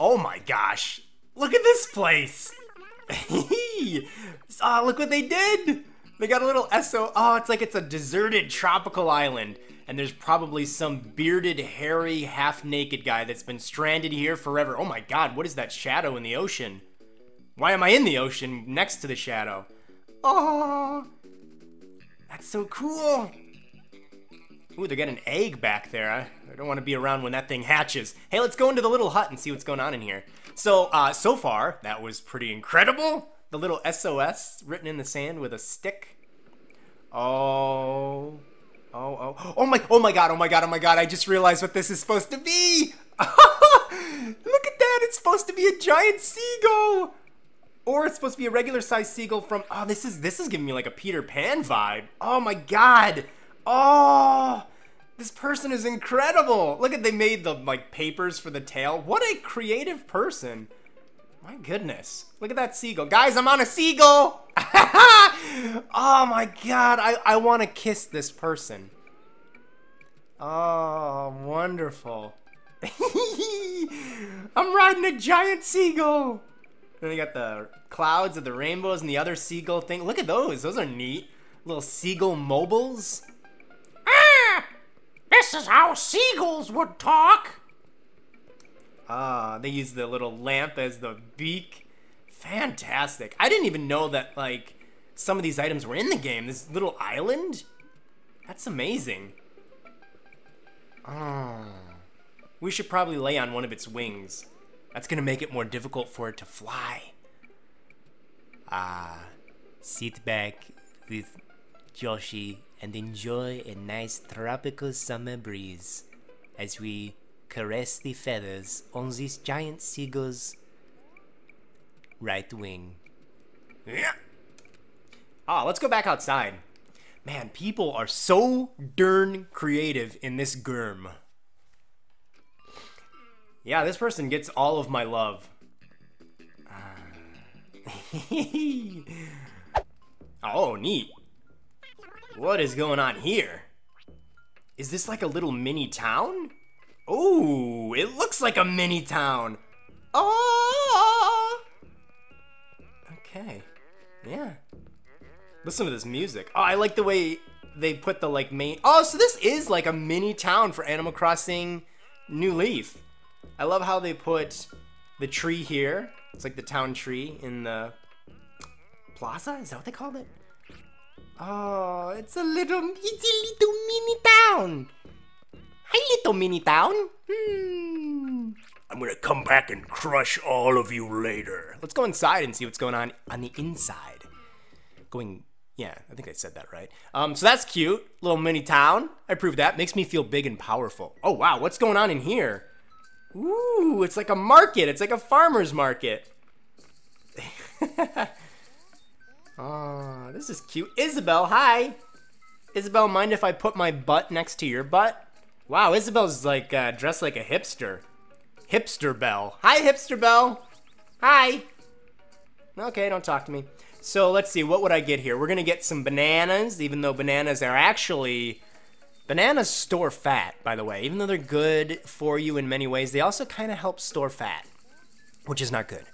Oh my gosh, look at this place. Look what they did. They got a little it's like it's a deserted tropical island. And there's probably some bearded, hairy, half-naked guy that's been stranded here forever. Oh my god, what is that shadow in the ocean? Why am I in the ocean next to the shadow? Oh, that's so cool. Ooh, they got an egg back there. I don't want to be around when that thing hatches. Hey, let's go into the little hut and see what's going on in here. So, so far, that was pretty incredible. The little SOS written in the sand with a stick. Oh my god, I just realized what this is supposed to be. Look at that, it's supposed to be a giant seagull. Or it's supposed to be a regular sized seagull from, oh, this is giving me like a Peter Pan vibe. Oh my god. Oh, this person is incredible. Look at, they made the like papers for the tail. What a creative person. My goodness. Look at that seagull. Guys, I'm on a seagull. Oh my god, I want to kiss this person. Oh, wonderful. I'm riding a giant seagull. Then they got the clouds of the rainbows and the other seagull thing. Look at those. Those are neat. Little seagull mobiles. Ah, this is how seagulls would talk. They use the little lamp as the beak. Fantastic. I didn't even know that, like, some of these items were in the game. This little island? That's amazing. Oh. We should probably lay on one of its wings. That's gonna make it more difficult for it to fly. Sit back with Joshy and enjoy a nice tropical summer breeze as we caress the feathers on this giant seagull's right wing. Yeah. Ah, let's go back outside. Man, people are so darn creative in this germ. Yeah, this person gets all of my love. Oh, neat. What is going on here? Is this like a little mini town? Oh, it looks like a mini town. Oh! Okay. Yeah. Listen to this music. Oh, I like the way they put the like main... Oh, so this is like a mini town for Animal Crossing New Leaf. I love how they put the tree here. It's like the town tree in the plaza? Is that what they called it? Oh, it's a little mini town. Hi, little mini town. I'm gonna come back and crush all of you later. Let's go inside and see what's going on the inside. Yeah, I think I said that right. So that's cute. Little mini town. I approve that. Makes me feel big and powerful. Oh, wow. What's going on in here? Ooh, it's like a market. It's like a farmer's market. Oh, this is cute. Isabelle, hi. Isabelle, mind if I put my butt next to your butt? Wow, Isabelle's like dressed like a hipster. Hipster Belle. Hi, Hipster Belle. Hi. Okay, don't talk to me. So let's see, what would I get here? We're gonna get some bananas, even though bananas are actually... Bananas store fat, by the way. Even though they're good for you in many ways, they also kind of help store fat, which is not good.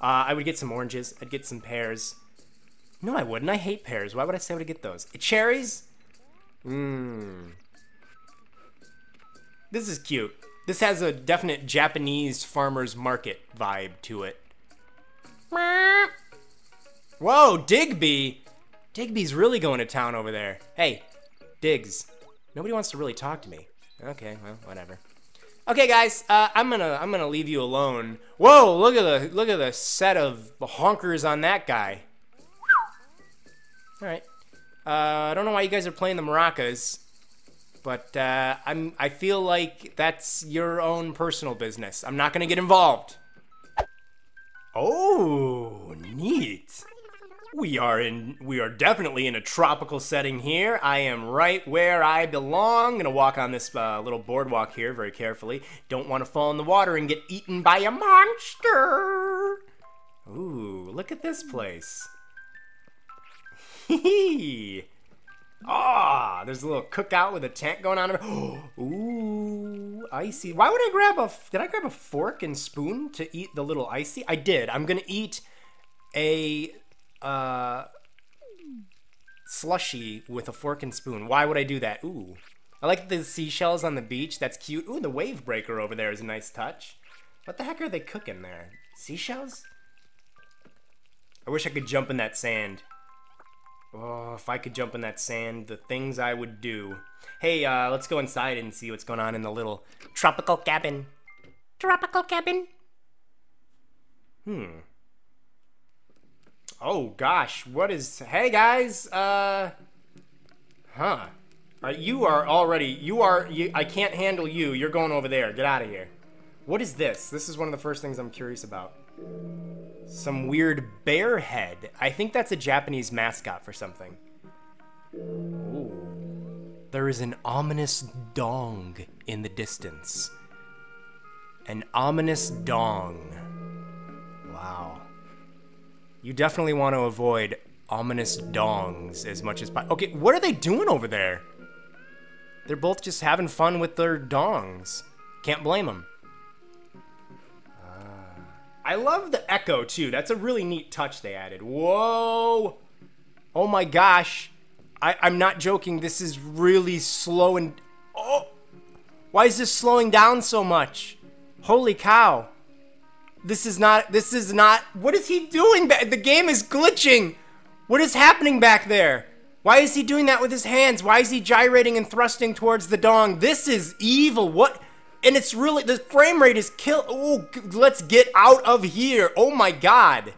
I would get some oranges. I'd get some pears. No, I wouldn't. I hate pears. Why would I say I would get those? Cherries? Mmm. This is cute. This has a definite Japanese farmer's market vibe to it. Whoa, Digby! Digby's really going to town over there. Hey, Diggs. Nobody wants to really talk to me. Okay, well, whatever. Okay, guys, I'm gonna leave you alone. Whoa, look at the set of honkers on that guy. All right. I don't know why you guys are playing the maracas, but I feel like that's your own personal business. I'm not gonna get involved. Oh, neat. We are definitely in a tropical setting here. I am right where I belong. I'm gonna walk on this little boardwalk here very carefully. Don't want to fall in the water and get eaten by a monster. Ooh, look at this place. Hee hee. Ah, there's a little cookout with a tent going on. Ooh, icy. Why would I grab a... Did I grab a fork and spoon to eat the little icy? I did. I'm going to eat a slushy with a fork and spoon. Why would I do that? Ooh. I like the seashells on the beach. That's cute. Ooh, the wave breaker over there is a nice touch. What the heck are they cooking there? Seashells? I wish I could jump in that sand. Oh, if I could jump in that sand, the things I would do. Hey, let's go inside and see what's going on in the little tropical cabin. Tropical cabin. Hmm. Oh, gosh. What is... Hey, guys. Huh. You are already... I can't handle you. You're going over there. Get out of here. What is this? This is one of the first things I'm curious about. Some weird bear head. I think that's a Japanese mascot for something. Ooh. There is an ominous dong in the distance. An ominous dong. Wow. You definitely want to avoid ominous dongs as much as possible. Okay, what are they doing over there? They're both just having fun with their dongs. Can't blame them. I love the echo, too. That's a really neat touch they added. Whoa! Oh, my gosh. I'm not joking. This is really slow and... Oh! Why is this slowing down so much? Holy cow. This is not... What is he doing? The game is glitching. What is happening back there? Why is he doing that with his hands? Why is he gyrating and thrusting towards the dong? This is evil. What... And it's really, the frame rate is kill. Oh, let's get out of here. Oh my God.